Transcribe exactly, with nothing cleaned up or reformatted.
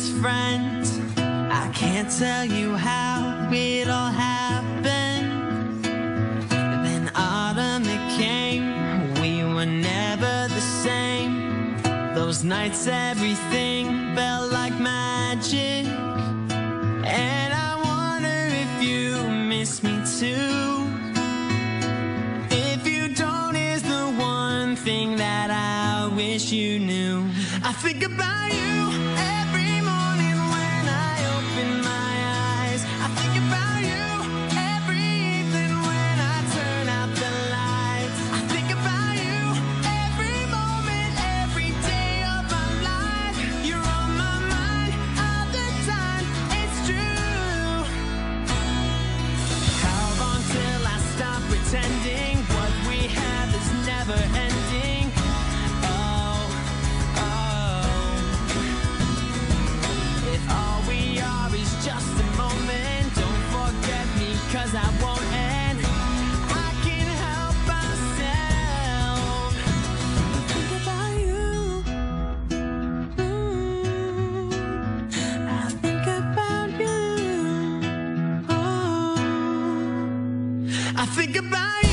best friend. I can't tell you how it all happened. But then autumn it came, we were never the same. Those nights everything felt like magic. And I wonder if you miss me too. If you don't, is the one thing that I wish you knew. I think about you every morning when I open my eyes. I think about you every evening when I turn out the lights. I think about you every moment, every day of my life. You're on my mind all the time, it's true. How long till I stop pretending what we have is never ending? Just a moment, don't forget me, 'cause I won't end. I can't help myself. I think about you. Mm-hmm. I think about you. Oh, I think about you.